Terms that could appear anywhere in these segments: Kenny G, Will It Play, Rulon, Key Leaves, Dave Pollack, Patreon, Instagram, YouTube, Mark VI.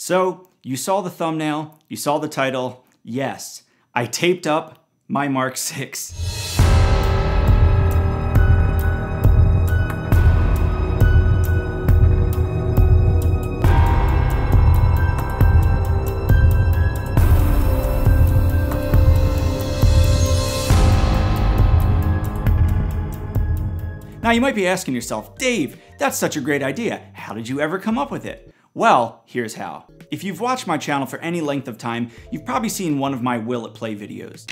So you saw the thumbnail, you saw the title. Yes, I taped up my Mark VI. Now you might be asking yourself, Dave, that's such a great idea. How did you ever come up with it? Well, here's how. If you've watched my channel for any length of time, you've probably seen one of my Will It Play videos.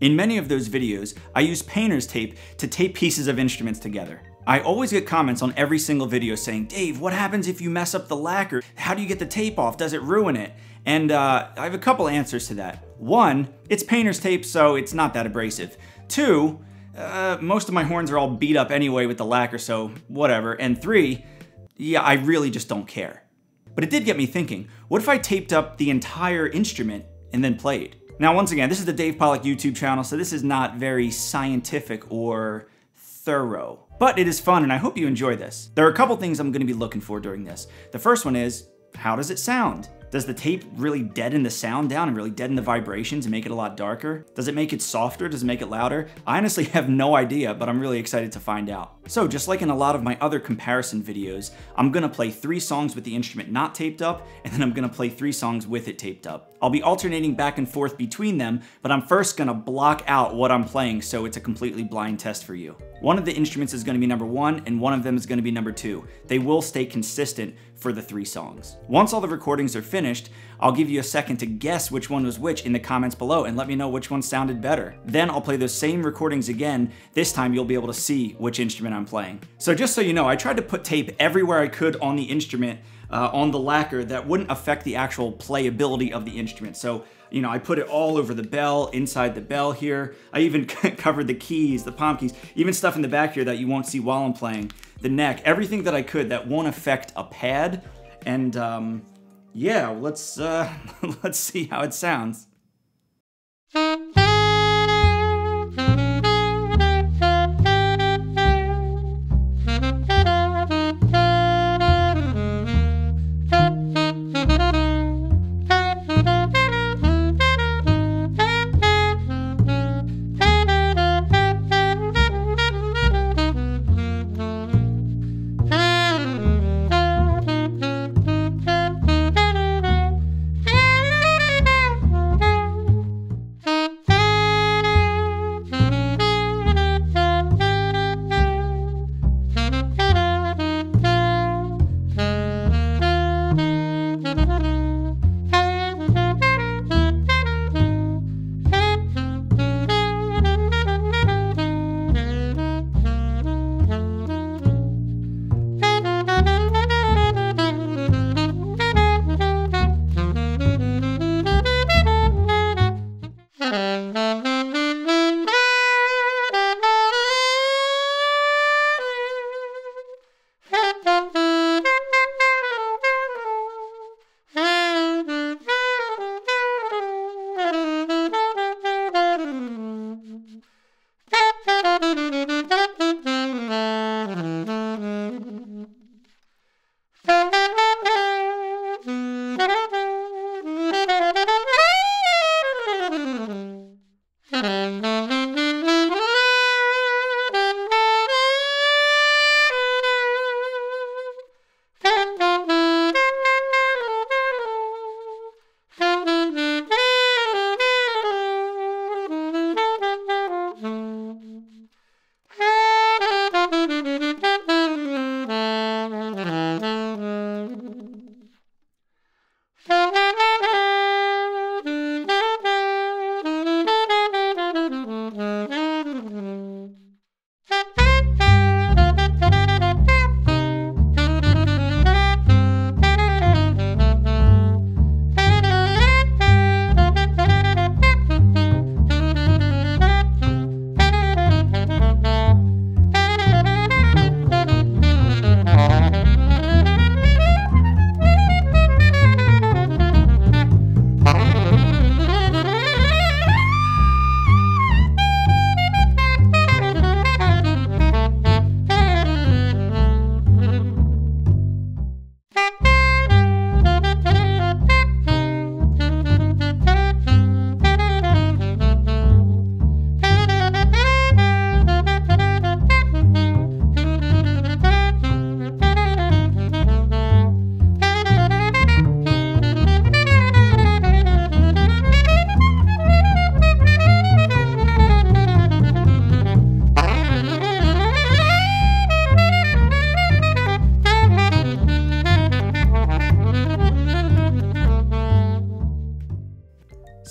In many of those videos, I use painter's tape to tape pieces of instruments together. I always get comments on every single video saying, Dave, what happens if you mess up the lacquer? How do you get the tape off? Does it ruin it? And I have a couple answers to that. One, it's painter's tape, so it's not that abrasive. Two, most of my horns are all beat up anyway with the lacquer, so whatever. And three, yeah, I really just don't care. But it did get me thinking, what if I taped up the entire instrument and then played? Now, once again, this is the Dave Pollack YouTube channel, so this is not very scientific or thorough, but it is fun and I hope you enjoy this. There are a couple things I'm gonna be looking for during this. The first one is, how does it sound? Does the tape really deaden the sound down and really deaden the vibrations and make it a lot darker? Does it make it softer? Does it make it louder? I honestly have no idea, but I'm really excited to find out. So just like in a lot of my other comparison videos, I'm gonna play 3 songs with the instrument not taped up, and then I'm gonna play 3 songs with it taped up. I'll be alternating back and forth between them, but I'm first gonna block out what I'm playing so it's a completely blind test for you. One of the instruments is gonna be number 1 and one of them is gonna be number 2. They will stay consistent for the 3 songs. Once all the recordings are finished, I'll give you a second to guess which one was which in the comments below and let me know which one sounded better. Then I'll play those same recordings again. This time you'll be able to see which instrument I'm playing. So just so you know, I tried to put tape everywhere I could on the instrument, on the lacquer, that wouldn't affect the actual playability of the instrument. So, you know, I put it all over the bell, inside the bell here. I even covered the keys, the palm keys, even stuff in the back here that you won't see while I'm playing. The neck, everything that I could that won't affect a pad. And, yeah, let's see how it sounds.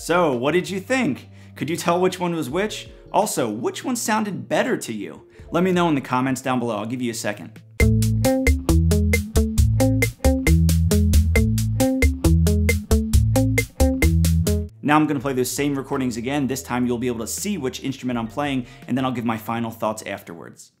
So, what did you think? Could you tell which one was which? Also, which one sounded better to you? Let me know in the comments down below. I'll give you a second. Now I'm gonna play those same recordings again. This time you'll be able to see which instrument I'm playing, and then I'll give my final thoughts afterwards.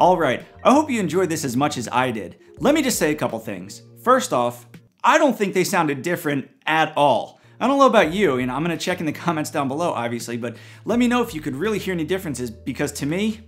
Alright, I hope you enjoyed this as much as I did. Let me just say a couple things. First off, I don't think they sounded different at all. I don't know about you, and I'm gonna check in the comments down below, obviously, but let me know if you could really hear any differences, because to me,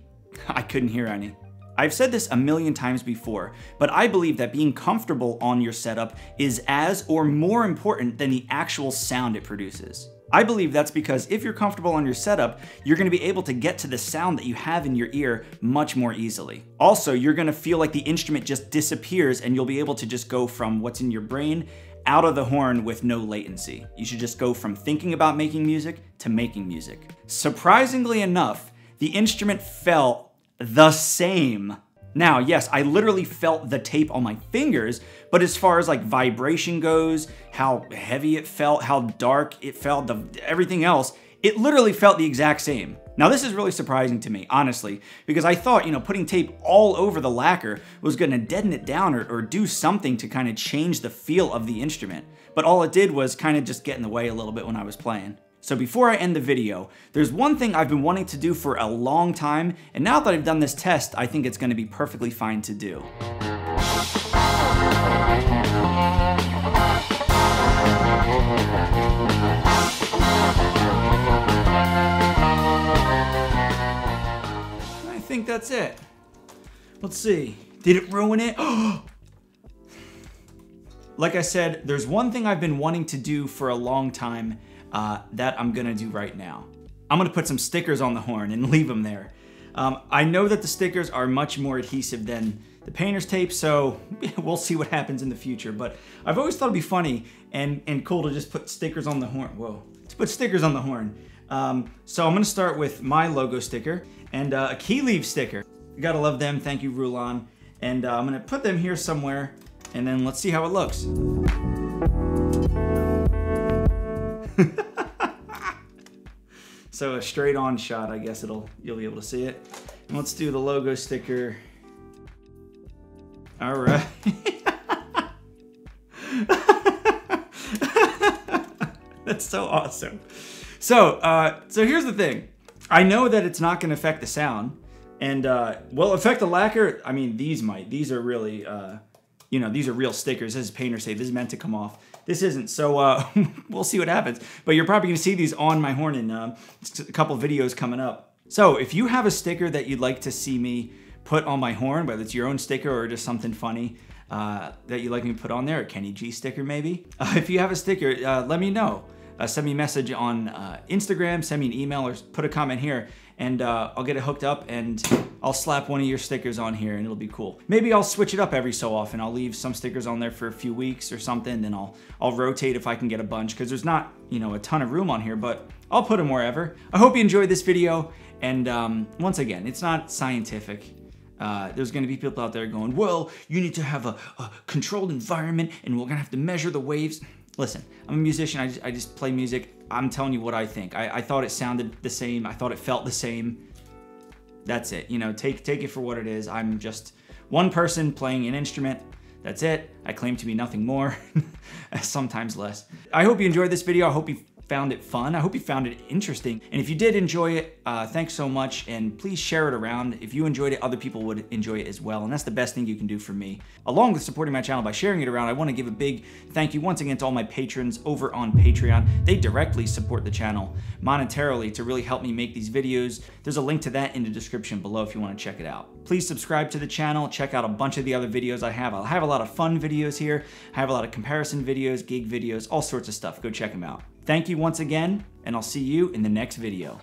I couldn't hear any. I've said this a million times before, but I believe that being comfortable on your setup is as or more important than the actual sound it produces. I believe that's because if you're comfortable on your setup, you're gonna be able to get to the sound that you have in your ear much more easily. Also, you're gonna feel like the instrument just disappears and you'll be able to just go from what's in your brain out of the horn with no latency. You should just go from thinking about making music to making music. Surprisingly enough, the instrument felt the same. Now, yes, I literally felt the tape on my fingers, but as far as like vibration goes, how heavy it felt, how dark it felt, everything else, it literally felt the exact same. Now, this is really surprising to me, honestly, because I thought, you know, putting tape all over the lacquer was gonna deaden it down or do something to kind of change the feel of the instrument. But all it did was kind of just get in the way a little bit when I was playing. So before I end the video, there's one thing I've been wanting to do for a long time, and now that I've done this test, I think it's gonna be perfectly fine to do. think that's it. Let's see. Did it ruin it? Like I said, there's one thing I've been wanting to do for a long time that I'm gonna do right now. I'm gonna put some stickers on the horn and leave them there. I know that the stickers are much more adhesive than the painter's tape, so we'll see what happens in the future. But I've always thought it'd be funny and cool to just put stickers on the horn. Whoa, let's put stickers on the horn. So I'm gonna start with my logo sticker and a key leaf sticker. You gotta love them, thank you Rulon. And I'm gonna put them here somewhere and then let's see how it looks. So a straight on shot, I guess you'll be able to see it. And let's do the logo sticker. All right. That's so awesome. So, so here's the thing. I know that it's not gonna affect the sound and will affect the lacquer. I mean, these might, these are really, you know, these are real stickers. This is painter's tape. This is meant to come off. This isn't, so we'll see what happens. But you're probably gonna see these on my horn in a couple videos coming up. So if you have a sticker that you'd like to see me put on my horn, whether it's your own sticker or just something funny that you'd like me to put on there, a Kenny G sticker maybe. If you have a sticker, let me know. Send me a message on Instagram, send me an email, or put a comment here, and I'll get it hooked up and I'll slap one of your stickers on here and it'll be cool. Maybe I'll switch it up every so often. I'll leave some stickers on there for a few weeks or something, then I'll rotate if I can get a bunch, because there's not, you know, a ton of room on here, but I'll put them wherever. I hope you enjoyed this video, and once again, it's not scientific. There's gonna be people out there going, well, you need to have a controlled environment and we're gonna have to measure the waves. Listen, I'm a musician, I just play music. I'm telling you what I think. I thought it sounded the same, I thought it felt the same. That's it, you know, take it for what it is. I'm just one person playing an instrument, that's it. I claim to be nothing more, sometimes less. I hope you enjoyed this video, I hope you found it fun, I hope you found it interesting. And if you did enjoy it, thanks so much, and please share it around. If you enjoyed it, other people would enjoy it as well, and that's the best thing you can do for me. Along with supporting my channel by sharing it around, I wanna give a big thank you once again to all my patrons over on Patreon. They directly support the channel monetarily to really help me make these videos. There's a link to that in the description below if you wanna check it out. Please subscribe to the channel, check out a bunch of the other videos I have. I'll have a lot of fun videos here. I have a lot of comparison videos, gig videos, all sorts of stuff. Go check them out. Thank you once again, and I'll see you in the next video.